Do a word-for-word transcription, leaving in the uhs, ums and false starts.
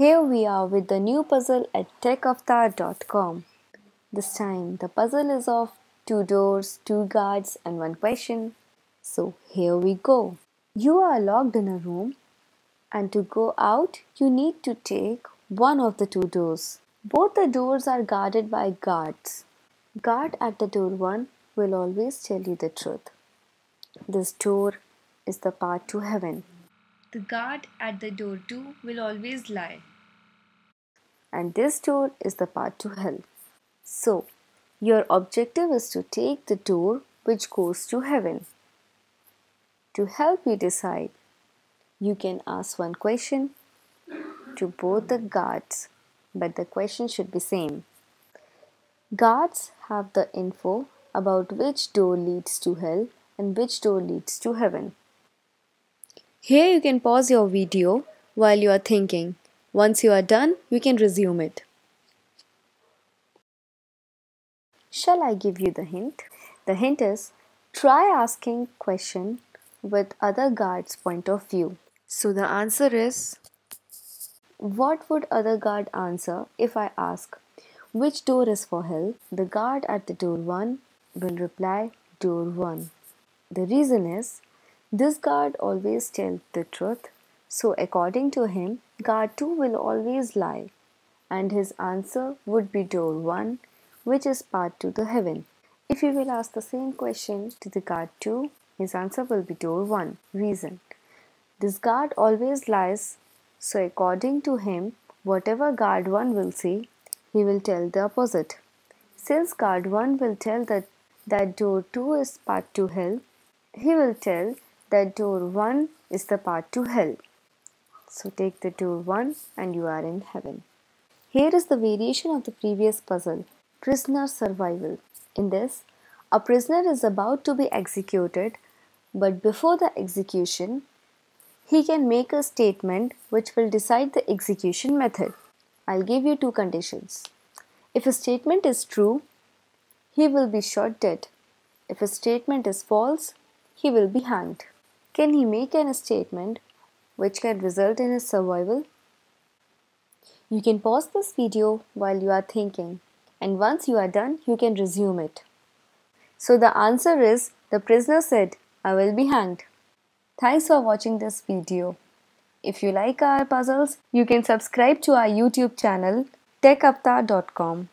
Here we are with the new puzzle at tech avtar dot com. This time the puzzle is of two doors, two guards and one question. So here we go. You are locked in a room and to go out you need to take one of the two doors. Both the doors are guarded by guards. Guard at the door one will always tell you the truth. This door is the path to heaven. The guard at the door two will always lie. And this door is the path to hell. So, your objective is to take the door which goes to heaven. To help you decide, you can ask one question to both the guards, but the question should be same. Guards have the info about which door leads to hell and which door leads to heaven. Here you can pause your video while you are thinking. Once you are done, you can resume it. Shall I give you the hint? The hint is, try asking question with other guard's point of view. So the answer is, what would other guard answer if I ask, which door is for hell? The guard at the door one will reply, door one. The reason is, this guard always tells the truth, so according to him, guard two will always lie, and his answer would be door one, which is path to the heaven. If you will ask the same question to the guard two, his answer will be door one. Reason: this guard always lies, so according to him, whatever guard one will say, he will tell the opposite. Since guard one will tell that, that door two is path to hell, he will tell that door one is the path to hell. So take the door one and you are in heaven. Here is the variation of the previous puzzle, prisoner survival. In this, a prisoner is about to be executed, but before the execution, he can make a statement which will decide the execution method. I'll give you two conditions. If a statement is true, he will be shot dead. If a statement is false, he will be hanged. Can he make a statement which can result in his survival? You can pause this video while you are thinking, and once you are done, you can resume it. So the answer is, the prisoner said, I will be hanged. Thanks for watching this video. If you like our puzzles, you can subscribe to our YouTube channel, tech avtar dot com.